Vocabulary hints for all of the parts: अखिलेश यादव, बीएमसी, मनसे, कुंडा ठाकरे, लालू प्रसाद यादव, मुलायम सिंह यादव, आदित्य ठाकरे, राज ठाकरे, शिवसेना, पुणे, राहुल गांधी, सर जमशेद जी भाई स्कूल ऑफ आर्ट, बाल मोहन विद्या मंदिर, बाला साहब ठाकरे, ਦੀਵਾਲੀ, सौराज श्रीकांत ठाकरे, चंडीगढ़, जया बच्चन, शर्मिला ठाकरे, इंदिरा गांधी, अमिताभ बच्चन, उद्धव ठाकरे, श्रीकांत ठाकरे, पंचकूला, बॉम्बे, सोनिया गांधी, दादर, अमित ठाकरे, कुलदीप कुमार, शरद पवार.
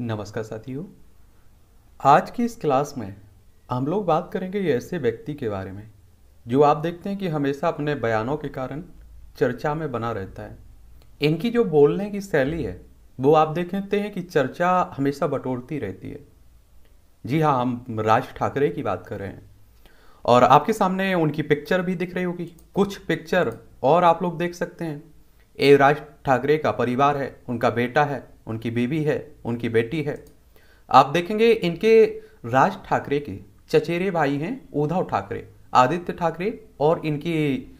नमस्कार साथियों, आज की इस क्लास में हम लोग बात करेंगे ऐसे व्यक्ति के बारे में जो आप देखते हैं कि हमेशा अपने बयानों के कारण चर्चा में बना रहता है। इनकी जो बोलने की शैली है वो आप देखते हैं कि चर्चा हमेशा बटोरती रहती है। जी हाँ, हम राज ठाकरे की बात कर रहे हैं और आपके सामने उनकी पिक्चर भी दिख रही होगी। कुछ पिक्चर और आप लोग देख सकते हैं। ये राज ठाकरे का परिवार है, उनका बेटा है, उनकी बीवी है, उनकी बेटी है। आप देखेंगे इनके राज ठाकरे के चचेरे भाई हैं उद्धव ठाकरे, आदित्य ठाकरे और इनकी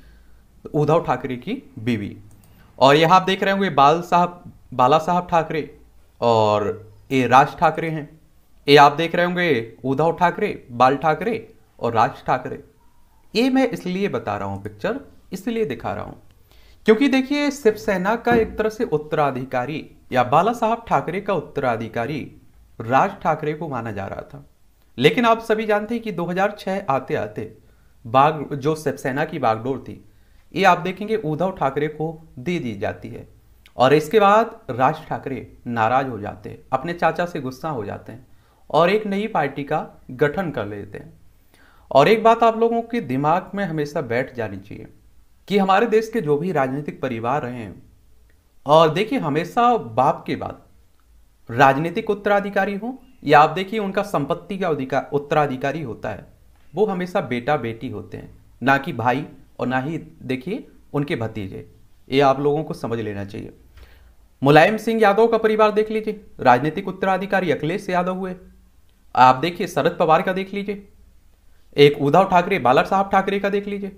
उद्धव ठाकरे की बीवी। और यहाँ आप देख रहे होंगे बाला साहब ठाकरे और ये राज ठाकरे हैं। ये आप देख रहे होंगे उद्धव ठाकरे, बाल ठाकरे और राज ठाकरे। ये मैं इसलिए बता रहा हूँ, पिक्चर इसलिए दिखा रहा हूँ क्योंकि देखिए शिवसेना का एक तरह से उत्तराधिकारी या बाला साहब ठाकरे का उत्तराधिकारी राज ठाकरे को माना जा रहा था। लेकिन आप सभी जानते हैं कि 2006 आते आते जो शिवसेना की बागडोर थी ये आप देखेंगे उद्धव ठाकरे को दे दी जाती है और इसके बाद राज ठाकरे नाराज हो जाते हैं, अपने चाचा से गुस्सा हो जाते हैं और एक नई पार्टी का गठन कर लेते हैं। और एक बात आप लोगों के दिमाग में हमेशा बैठ जानी चाहिए कि हमारे देश के जो भी राजनीतिक परिवार रहे हैं, और देखिए हमेशा बाप के बाद राजनीतिक उत्तराधिकारी हो या आप देखिए उनका संपत्ति का उत्तराधिकारी होता है, वो हमेशा बेटा बेटी होते हैं, ना कि भाई और ना ही देखिए उनके भतीजे। ये आप लोगों को समझ लेना चाहिए। मुलायम सिंह यादव का परिवार देख लीजिए, राजनीतिक उत्तराधिकारी अखिलेश यादव हुए। आप देखिए शरद पवार का देख लीजिए, एक उद्धव ठाकरे बाला साहब ठाकरे का देख लीजिए,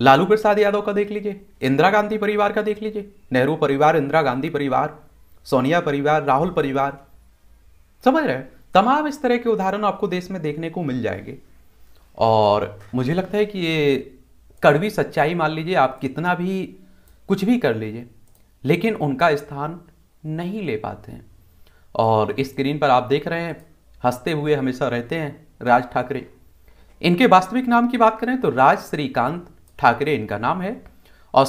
लालू प्रसाद यादव का देख लीजिए, इंदिरा गांधी परिवार का देख लीजिए, नेहरू परिवार, इंदिरा गांधी परिवार, सोनिया परिवार, राहुल परिवार। समझ रहे हैं? तमाम इस तरह के उदाहरण आपको देश में देखने को मिल जाएंगे। और मुझे लगता है कि ये कड़वी सच्चाई, मान लीजिए आप कितना भी कुछ भी कर लीजिए लेकिन उनका स्थान नहीं ले पाते हैं। और स्क्रीन पर आप देख रहे हैं हंसते हुए हमेशा रहते हैं राज ठाकरे। इनके वास्तविक नाम की बात करें तो राज श्रीकांत ठाकरे इनका नाम है और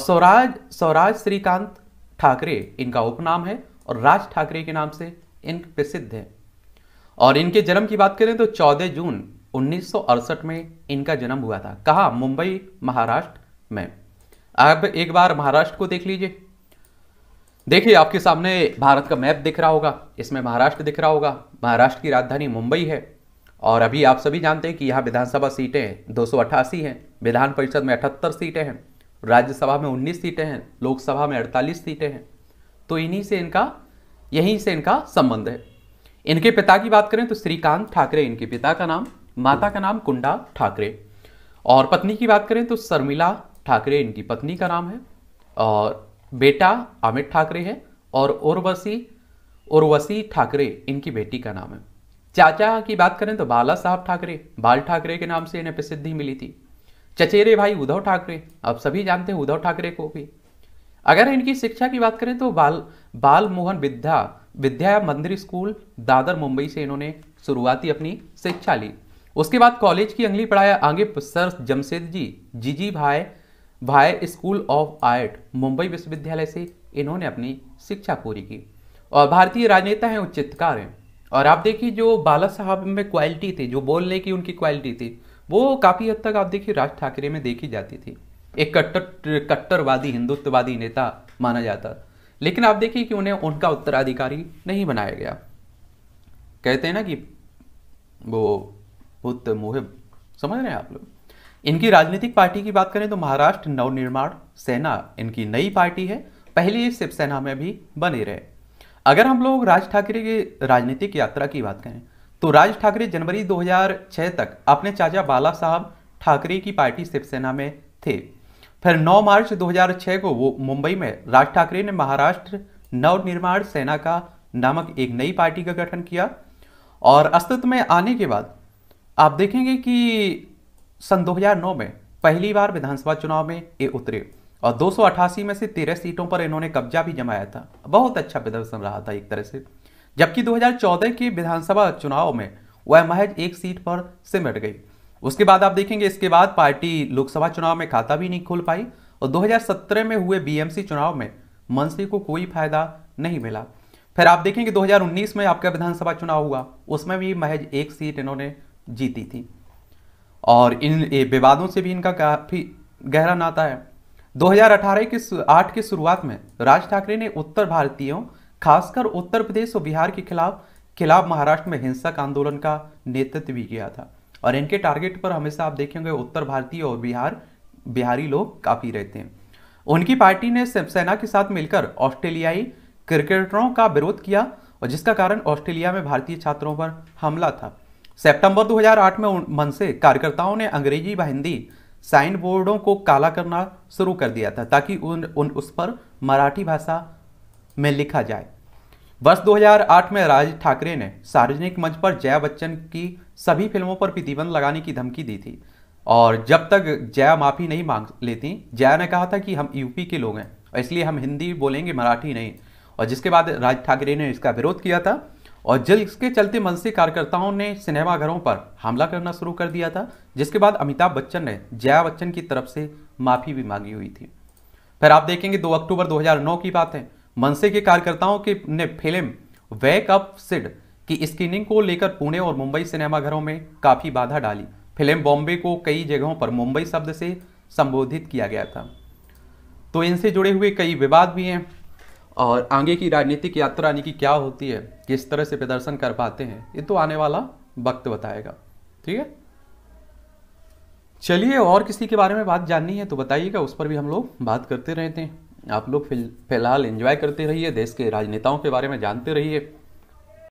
सौराज श्रीकांत ठाकरे इनका उपनाम है और राज ठाकरे के नाम से इन प्रसिद्ध हैं। और इनके जन्म की बात करें तो 14 जून 1968 में इनका जन्म हुआ था। कहाँ? मुंबई, महाराष्ट्र में। अब एक बार महाराष्ट्र को देख लीजिए। देखिए आपके सामने भारत का मैप दिख रहा होगा, इसमें महाराष्ट्र दिख रहा होगा। महाराष्ट्र की राजधानी मुंबई है और अभी आप सभी जानते हैं कि यहाँ विधानसभा सीटें 288 हैं, विधान परिषद में 78 सीटें हैं, राज्यसभा में 19 सीटें हैं, लोकसभा में 48 सीटें हैं। तो यहीं से इनका संबंध है। इनके पिता की बात करें तो श्रीकांत ठाकरे इनके पिता का नाम, माता का नाम कुंडा ठाकरे। और पत्नी की बात करें तो शर्मिला ठाकरे इनकी पत्नी का नाम है और बेटा अमित ठाकरे है और उर्वशी ठाकरे इनकी बेटी का नाम है। चाचा की बात करें तो बाला साहब ठाकरे, बाल ठाकरे के नाम से इन्हें प्रसिद्धि मिली थी। चचेरे भाई उद्धव ठाकरे, आप सभी जानते हैं उद्धव ठाकरे को भी। अगर इनकी शिक्षा की बात करें तो बाल मोहन विद्या मंदिर स्कूल दादर मुंबई से इन्होंने शुरुआती अपनी शिक्षा ली। उसके बाद कॉलेज की अगली पढ़ाई आगे सर जमशेद जी भाई स्कूल ऑफ आर्ट मुंबई विश्वविद्यालय से इन्होंने अपनी शिक्षा पूरी की। और भारतीय राजनेता हैं, उच्च चित्रकार हैं। और आप देखिए जो बाला साहब में क्वालिटी थी, जो बोलने की उनकी क्वालिटी थी, वो काफ़ी हद तक आप देखिए राज ठाकरे में देखी जाती थी। एक कट्टरवादी हिंदुत्ववादी नेता माना जाता, लेकिन आप देखिए कि उन्हें उनका उत्तराधिकारी नहीं बनाया गया। कहते हैं ना कि वो भूत मोहिब, समझ रहे हैं आप लोग। इनकी राजनीतिक पार्टी की बात करें तो महाराष्ट्र नवनिर्माण सेना इनकी नई पार्टी है, पहले शिवसेना में भी बने रहे। अगर हम लोग राज ठाकरे की राजनीतिक यात्रा की बात करें तो राज ठाकरे जनवरी 2006 तक अपने चाचा बाला साहब ठाकरे की पार्टी शिवसेना में थे। फिर 9 मार्च 2006 को वो मुंबई में राज ठाकरे ने महाराष्ट्र नवनिर्माण सेना का नामक एक नई पार्टी का गठन किया। और अस्तित्व में आने के बाद आप देखेंगे कि सन 2009 में पहली बार विधानसभा चुनाव में ये उतरे और 288 में से 13 सीटों पर इन्होंने कब्जा भी जमाया था। बहुत अच्छा प्रदर्शन रहा था एक तरह से। जबकि 2014 के विधानसभा चुनाव में वह महज एक सीट पर सिमट गई। उसके बाद आप देखेंगे इसके बाद पार्टी लोकसभा चुनाव में खाता भी नहीं खोल पाई और 2017 में हुए बीएमसी चुनाव में मंत्री को कोई फायदा नहीं मिला। फिर आप देखेंगे 2019 में आपका विधानसभा चुनाव हुआ, उसमें भी महज एक सीट इन्होंने जीती थी और इन विवादों से भी इनका काफ़ी गहरा नाता है। 2018 की शुरुआत में राज ठाकरे ने उत्तर भारतीयों खासकर उत्तर प्रदेश और बिहार के खिलाफ महाराष्ट्र में हिंसक आंदोलन का नेतृत्व भी किया था और इनके टारगेट पर हमेशा आप देखेंगे उत्तर भारतीय और बिहारी लोग काफ़ी रहते हैं। उनकी पार्टी ने शिवसेना के साथ मिलकर ऑस्ट्रेलियाई क्रिकेटरों का विरोध किया और जिसका कारण ऑस्ट्रेलिया में भारतीय छात्रों पर हमला था। सितंबर 2008 में मन से कार्यकर्ताओं ने अंग्रेजी व हिंदी साइन बोर्डों को काला करना शुरू कर दिया था ताकि उस पर मराठी भाषा में लिखा जाए। वर्ष 2008 में राज ठाकरे ने सार्वजनिक मंच पर जया बच्चन की सभी फिल्मों पर प्रतिबंध लगाने की धमकी दी थी और जब तक जया माफ़ी नहीं मांग लेती, जया ने कहा था कि हम यूपी के लोग हैं और इसलिए हम हिंदी बोलेंगे, मराठी नहीं। और जिसके बाद राज ठाकरे ने इसका विरोध किया था और जिसके चलते मनसे कार्यकर्ताओं ने सिनेमाघरों पर हमला करना शुरू कर दिया था, जिसके बाद अमिताभ बच्चन ने जया बच्चन की तरफ से माफ़ी भी मांगी हुई थी। फिर आप देखेंगे 2 अक्टूबर 2009 की बात है। मनसे के कार्यकर्ताओं के ने फिल्म वेक अप सिड की स्क्रीनिंग को लेकर पुणे और मुंबई सिनेमाघरों में काफ़ी बाधा डाली। फिल्म बॉम्बे को कई जगहों पर मुंबई शब्द से संबोधित किया गया था। तो इनसे जुड़े हुए कई विवाद भी हैं और आगे की राजनीतिक यात्रा यानी कि क्या होती है, किस तरह से प्रदर्शन कर पाते हैं, ये तो आने वाला वक्त बताएगा। ठीक है, चलिए और किसी के बारे में बात जाननी है तो बताइएगा, उस पर भी हम लोग बात करते रहते हैं। आप लोग फिलहाल एंजॉय करते रहिए, देश के राजनेताओं के बारे में जानते रहिए।